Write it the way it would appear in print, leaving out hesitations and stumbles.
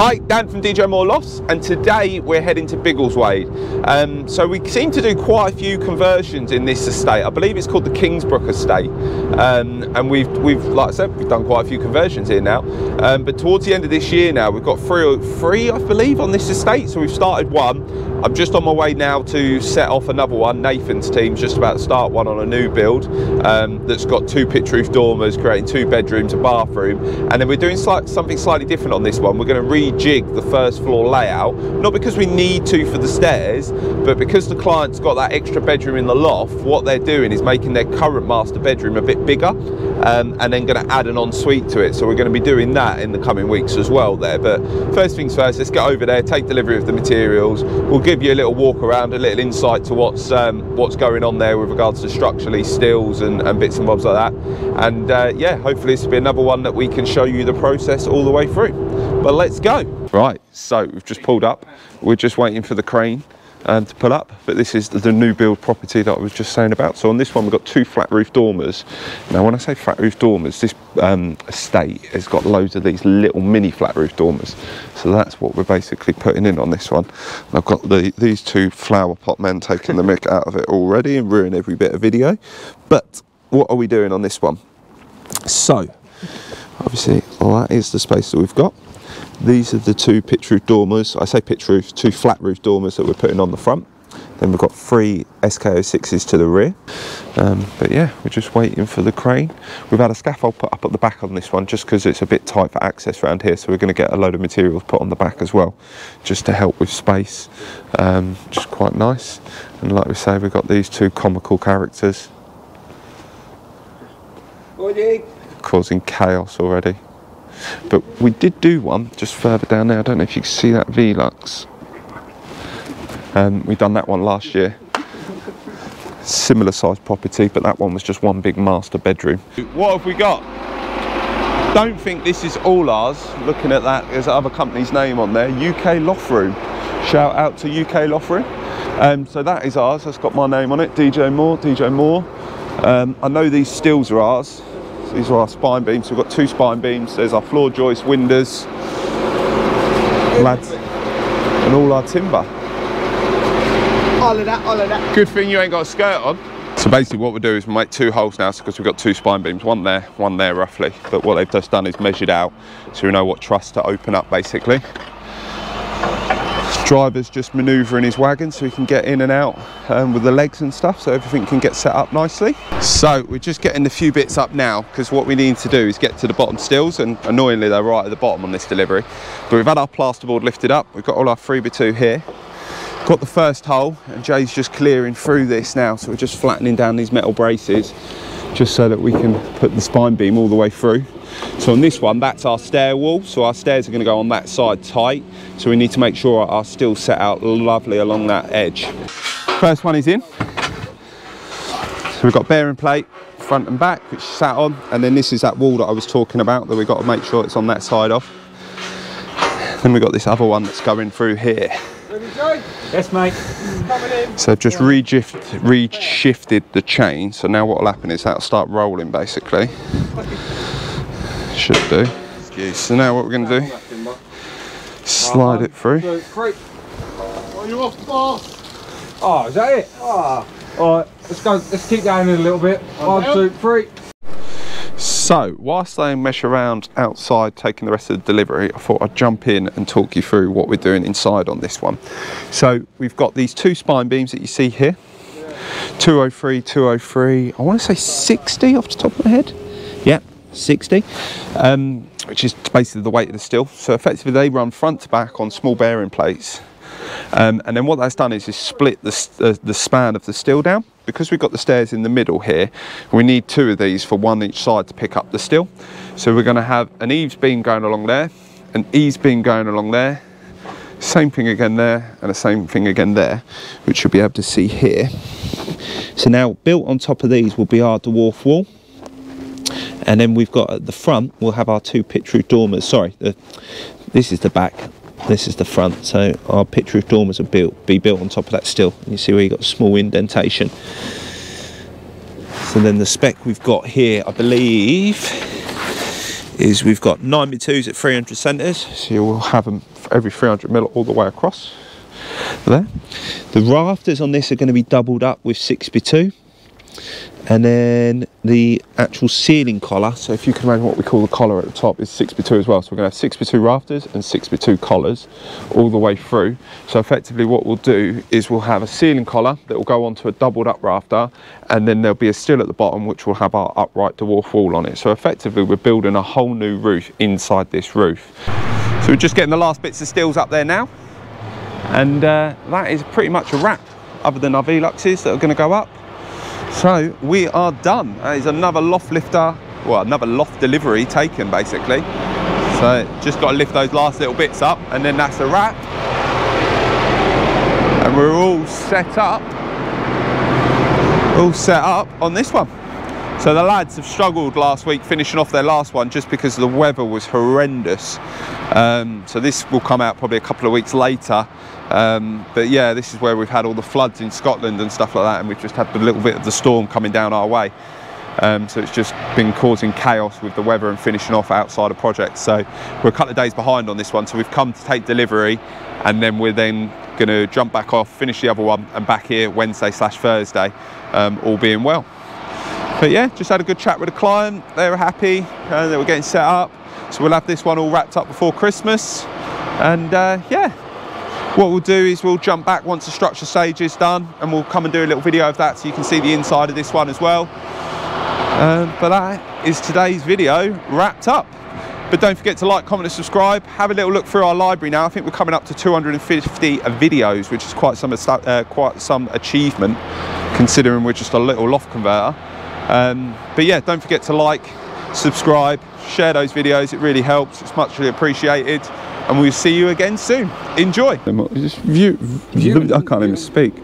Hi, Dan from DJ Moore Lofts, and today we're heading to Biggleswade. So we seem to do quite a few conversions in this estate. I believe it's called the Kingsbrook Estate, and we've like I said, we've done quite a few conversions here now. But towards the end of this year now, we've got three I believe on this estate. So we've started one. I'm just on my way now to set off another one. Nathan's team's just about to start one on a new build that's got two pitch roof dormers, creating two bedrooms, a bathroom, and then we're doing something slightly different on this one. We're going to rejig the first floor layout, not because we need to for the stairs, but because the client's got that extra bedroom in the loft. What they're doing is making their current master bedroom a bit bigger, and then going to add an ensuite to it. So we're going to be doing that in the coming weeks as well there. But first things first, let's get over there, take delivery of the materials. We'll give you a little walk around, a little insight to what's going on there with regards to structurally stills and bits and bobs like that. And yeah, hopefully this will be another one that we can show you the process all the way through. But let's go. Right, so we've just pulled up. We're just waiting for the crane to pull up, but this is the new build property that I was just saying about. So on this one, we've got two flat roof dormers. Now, when I say flat roof dormers, this estate has got loads of these little mini flat roof dormers. So that's what we're basically putting in on this one. And I've got these two flower pot men taking the mick out of it already and ruin every bit of video. But what are we doing on this one? So obviously, well, that is the space that we've got. These are the two pitch roof dormers. I say pitch roof, two flat roof dormers that we're putting on the front. Then we've got three SKO 6s to the rear. But yeah, we're just waiting for the crane. We've had a scaffold put up at the back on this one just because it's a bit tight for access around here. So we're going to get a load of materials put on the back as well, just to help with space. Just quite nice. And like we say, we've got these two comical characters. Morning. Causing chaos already. But we did do one just further down there. I don't know if you can see that Velux. We done that one last year. Similar sized property, but that one was just one big master bedroom. What have we got? Don't think this is all ours. Looking at that, there's another company's name on there. UK Loft Room. Shout out to UK Loft Room. So that is ours. That's got my name on it. DJ Moore. DJ Moore. I know these stills are ours. These are our spine beams. We've got two spine beams. There's our floor joist, windows, lads, and all our timber. All of that, all of that. Good thing you ain't got a skirt on. So basically what we'll do is we'll make two holes now because we've got two spine beams, one there roughly. But what they've just done is measured out so we know what truss to open up basically. Driver's just manoeuvring his wagon so he can get in and out with the legs and stuff, so everything can get set up nicely. So we're just getting the few bits up now because what we need to do is get to the bottom stills, and annoyingly they're right at the bottom on this delivery. But we've had our plasterboard lifted up, we've got all our 3x2 here, got the first hole, and Jay's just clearing through this now. So we're just flattening down these metal braces just so that we can put the spine beam all the way through. So on this one, that's our stair wall. So our stairs are going to go on that side tight. So we need to make sure our stills set out lovely along that edge. First one is in. So we've got bearing plate, front and back, which is sat on. And then this is that wall that I was talking about that we've got to make sure it's on that side off. Then we've got this other one that's going through here. Yes, mate. So just reshifted the chain. So now what will happen is that'll start rolling basically. Should do. Excuse. So now what we're going to do, slide it through. Oh, you're off the bar. Oh, is that it? Oh. All right, let's go. Let's keep going in a little bit. 1, 2, 3. So whilst they mesh around outside taking the rest of the delivery, I thought I'd jump in and talk you through what we're doing inside on this one. So we've got these two spine beams that you see here, 203, 203, I want to say 60 off the top of my head. Yeah, 60, which is basically the weight of the still. So effectively they run front to back on small bearing plates. And then what that's done is split the span of the still down. Because we've got the stairs in the middle here, we need two of these for one each side to pick up the still. So we're going to have an eaves beam going along there, an eaves beam going along there, same thing again there, and the same thing again there, which you'll be able to see here. So now built on top of these will be our dwarf wall. And then we've got at the front, we'll have our two pitch roof dormers. Sorry, this is the back. This is the front, so our pitch roof dormers will be built on top of that still. You see where you've got a small indentation. So then the spec we've got here, I believe, is we've got 92s at 300 centres, so you will have them every 300 mil all the way across there. The rafters on this are going to be doubled up with 6x2, and then the actual ceiling collar, so if you can imagine what we call the collar at the top, is 6x2 as well. So we're going to have 6x2 rafters and 6x2 collars all the way through. So effectively what we'll do is we'll have a ceiling collar that will go onto a doubled up rafter, and then there'll be a sill at the bottom which will have our upright dwarf wall on it. So effectively we're building a whole new roof inside this roof. So we're just getting the last bits of stills up there now, and that is pretty much a wrap, other than our Veluxes that are going to go up. So we are done. That is another loft lifter, well, another loft delivery taken basically. So just got to lift those last little bits up, and then that's a wrap. And we're all set up on this one. So the lads have struggled last week finishing off their last one just because the weather was horrendous. So this will come out probably a couple of weeks later. But yeah, this is where we've had all the floods in Scotland and stuff like that, and we've just had a little bit of the storm coming down our way. So it's just been causing chaos with the weather and finishing off outside of projects. So we're a couple of days behind on this one. So we've come to take delivery, and then we're then going to jump back off, finish the other one, and back here Wednesday/Thursday, all being well. But yeah, just had a good chat with the client. They were happy, and they were getting set up. So we'll have this one all wrapped up before Christmas. And yeah, what we'll do is we'll jump back once the structure stage is done, and we'll come and do a little video of that so you can see the inside of this one as well. But that is today's video wrapped up. But don't forget to like, comment and subscribe. Have a little look through our library now. I think we're coming up to 250 videos, which is quite some achievement, considering we're just a little loft converter. But yeah, don't forget to like, subscribe, share those videos. It really helps. It's much really appreciated, and we'll see you again soon. Enjoy. Just view. I can't even speak.